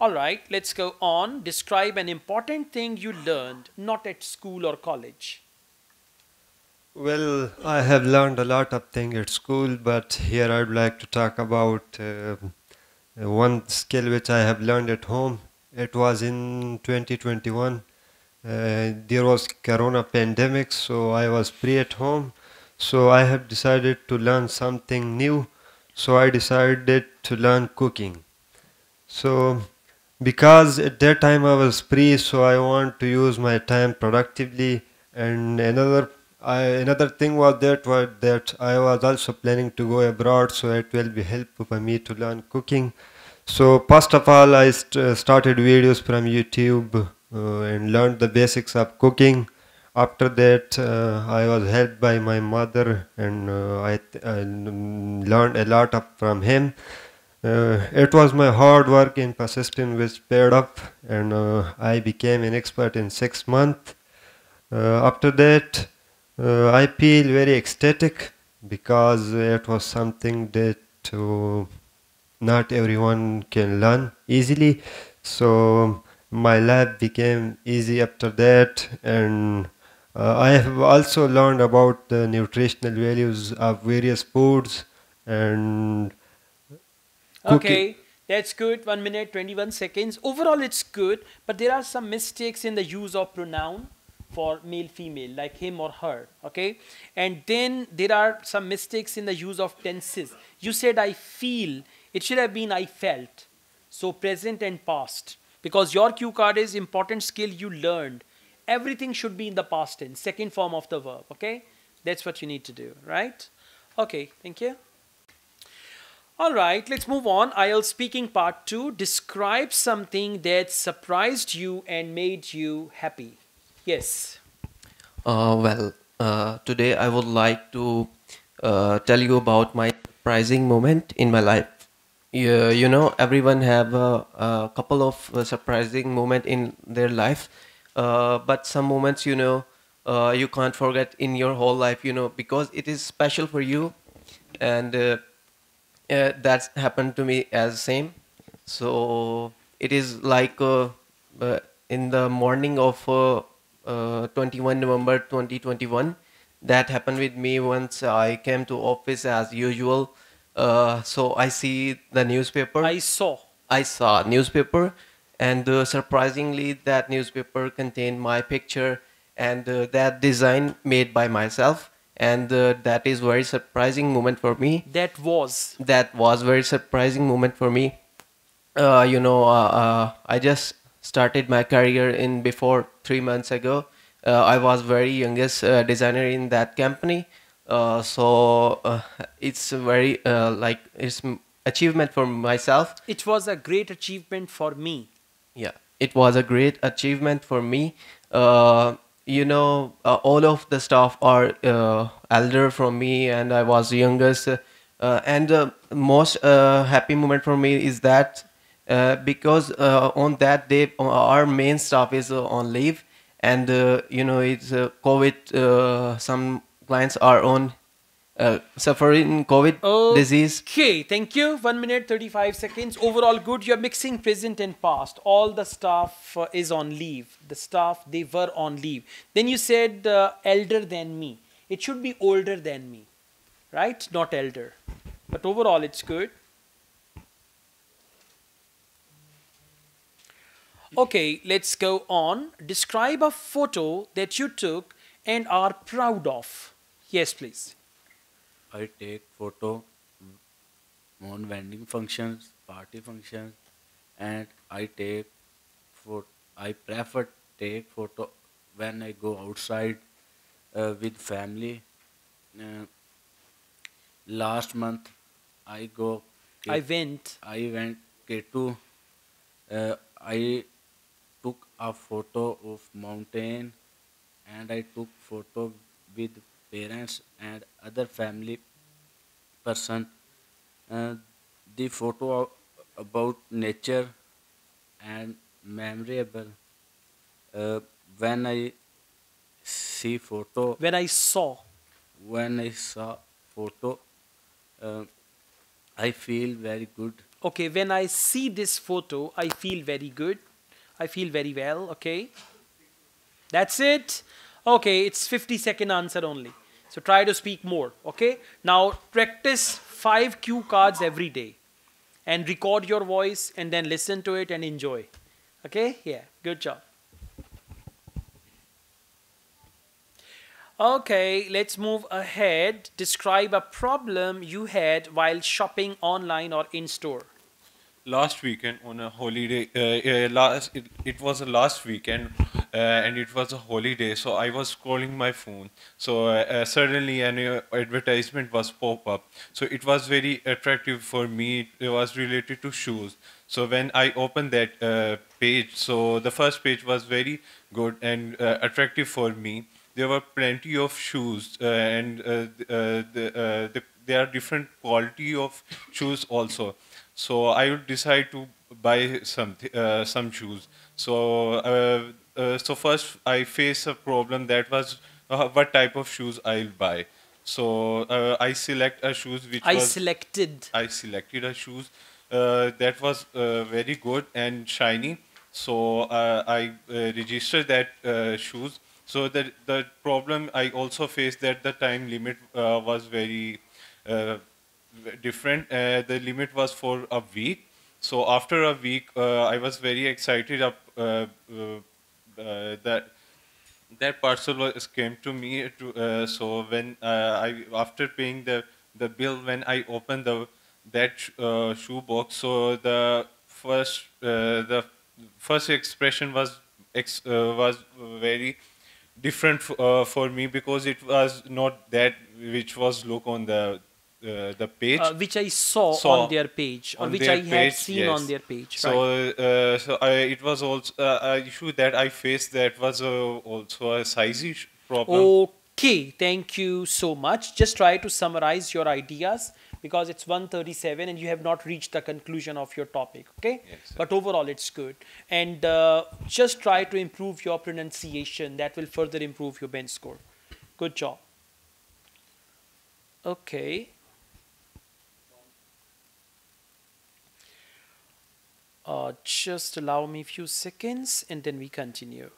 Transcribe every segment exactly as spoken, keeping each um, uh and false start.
All right, let's go on. Describe an important thing you learned, not at school or college. Well, I have learned a lot of things at school, but here I'd like to talk about uh, one skill which I have learned at home. It was in twenty twenty-one. Uh, there was corona pandemic, so I was free at home. So I have decided to learn something new. So I decided to learn cooking. So because at that time I was free, so I want to use my time productively. And another I, another thing was that was that I was also planning to go abroad, so it will be helpful for me to learn cooking. So first of all, I st started videos from YouTube uh, and learned the basics of cooking. After that, uh, I was helped by my mother, and uh, I, I learned a lot of, from him. Uh, it was my hard work and persistence which paid off, and uh, I became an expert in six months. Uh, after that, uh, I feel very ecstatic because it was something that uh, not everyone can learn easily. So my life became easy after that, and Uh, I have also learned about the nutritional values of various foods and cooking. Okay, that's good. one minute, twenty-one seconds. Overall, it's good, but there are some mistakes in the use of pronoun for male, female, like him or her, okay? And then there are some mistakes in the use of tenses. You said, I feel. It should have been, I felt. So present and past. Because your cue card is important skill you learned. Everything should be in the past tense, second form of the verb, okay? That's what you need to do, right? Okay, thank you. All right, let's move on. I E L T S speaking part two. Describe something that surprised you and made you happy. Yes. Uh, well, uh, today I would like to uh, tell you about my surprising moment in my life. You, you know, everyone have a, a couple of uh, surprising moments in their life. Uh, but some moments, you know, uh, you can't forget in your whole life, you know, because it is special for you. And uh, uh, that's happened to me as same. So it is like uh, uh, in the morning of uh, uh, twenty-first November twenty twenty-one, that happened with me once I came to office as usual. Uh, so I see the newspaper. I saw. I saw newspaper. And uh, surprisingly, that newspaper contained my picture and uh, that design made by myself. And uh, that is very surprising moment for me. That was. That was very surprising moment for me. Uh, you know, uh, uh, I just started my career in before three months ago. Uh, I was very youngest uh, designer in that company. Uh, so uh, it's very uh, like it's achievement for myself. It was a great achievement for me. Yeah, it was a great achievement for me. Uh, you know, uh, all of the staff are uh, elder from me, and I was the youngest. Uh, uh, and the uh, most uh, happy moment for me is that uh, because uh, on that day, our main staff is uh, on leave, and uh, you know, it's uh, COVID. Uh, some clients are on uh, suffering COVID okay, disease. Okay, thank you. one minute, thirty-five seconds. Overall good. You're mixing present and past. All the staff uh, is on leave. The staff, they were on leave. Then you said uh, elder than me. It should be older than me, right? Not elder. But overall, it's good. Okay, let's go on. Describe a photo that you took and are proud of. Yes, please. I take photo on vending functions, party functions, and I take photo. I prefer take photo when I go outside uh, with family. Uh, last month, I go. K I went. I went K two. Uh, I took a photo of mountain, and I took photo with parents and other family person. Uh, the photo about nature and memorable. Uh, when I see photo. When I saw. When I saw photo. Uh, I feel very good. Okay, when I see this photo, I feel very good. I feel very well, okay? That's it. Okay, it's fifty second answer only. So try to speak more, okay? Now practice five cue cards every day and record your voice and then listen to it and enjoy. Okay, yeah, good job. Okay, let's move ahead. Describe a problem you had while shopping online or in store. Last weekend on a holiday, uh, uh, last, it, it was a last weekend uh, and it was a holiday, so I was scrolling my phone. So uh, uh, suddenly an uh, advertisement was pop up. So it was very attractive for me. It was related to shoes. So when I opened that uh, page, so the first page was very good and uh, attractive for me. There were plenty of shoes uh, and uh, uh, the, uh, the, there are different quality of shoes also. So I would decide to buy some, uh, some shoes. So, uh, uh, so first I faced a problem that was uh, what type of shoes I'll buy. So uh, I select a shoes which I was, selected. I selected a shoes uh, that was uh, very good and shiny. So uh, I uh, registered that uh, shoes. So the, the problem I also faced that the time limit uh, was very uh, different. Uh, the limit was for a week. So after a week, uh, I was very excited up, uh, uh, that that parcel was, came to me. To, uh, so when uh, I after paying the, the bill, when I opened the that sh uh, shoe box, so the first uh, the first expression was ex uh, was very different uh, for me because it was not that which was look on the uh, the page uh, which I saw, saw on their page or which I page, had seen yes. on their page. So right. uh, so I, it was also uh, an issue that I faced that was uh, also a size issue problem. Okay, thank you so much. Just try to summarize your ideas because it's one thirty-seven and you have not reached the conclusion of your topic. Okay, yes, but overall it's good. And uh, just try to improve your pronunciation. That will further improve your bench score. Good job. Okay. Uh, just allow me a few seconds and then we continue.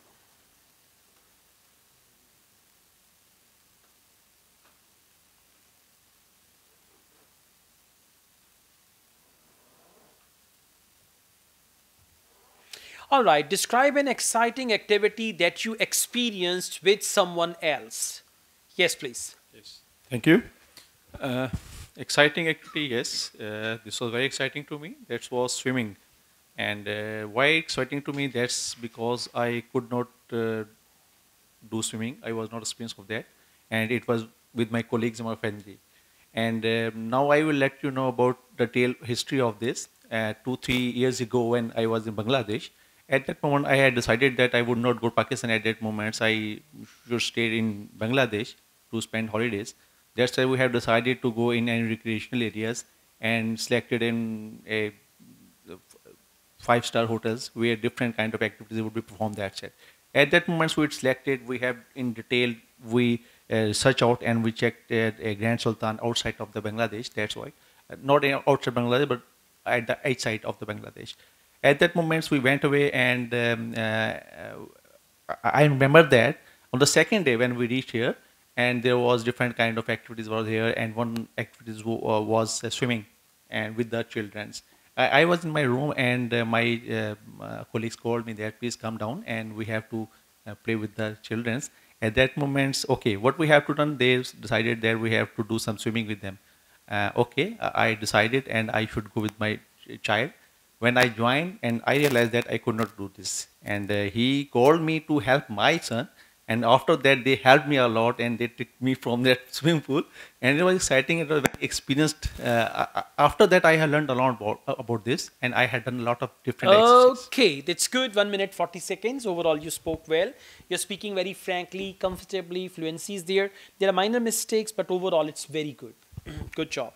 All right, describe an exciting activity that you experienced with someone else. Yes, please. Yes. Thank you. Uh, exciting activity, yes. Uh, this was very exciting to me. That was swimming. And uh, why exciting to me? That's because I could not uh, do swimming. I was not experienced of that. And it was with my colleagues and my family. And uh, now I will let you know about the tale history of this. Uh, two, three years ago when I was in Bangladesh, at that moment, I had decided that I would not go to Pakistan at that moment. So I should stay in Bangladesh to spend holidays. That's why we have decided to go in any recreational areas and selected in a five-star hotels where different kind of activities would be performed that set. At that moment, we selected, we have in detail, we uh, searched out and we checked at a Grand Sultan outside of the Bangladesh. That's why, not outside Bangladesh, but at the outside of the Bangladesh. At that moment, we went away and um, uh, I remember that on the second day when we reached here and there was different kind of activities were here and one activity uh, was uh, swimming and with the children. I, I was in my room and uh, my uh, uh, colleagues called me that please come down and we have to uh, play with the children. At that moment, okay, what we have to do, they decided that we have to do some swimming with them. Uh, okay, I decided and I should go with my child. When I joined and I realized that I could not do this. And uh, he called me to help my son. And after that, they helped me a lot and they took me from that swimming pool. And it was exciting. It was very experienced. Uh, after that, I had learned a lot about, about this. And I had done a lot of different exercises. Okay, that's good. one minute, forty seconds. Overall, you spoke well. You're speaking very frankly, comfortably. Fluency is there. There are minor mistakes, but overall, it's very good. Good job.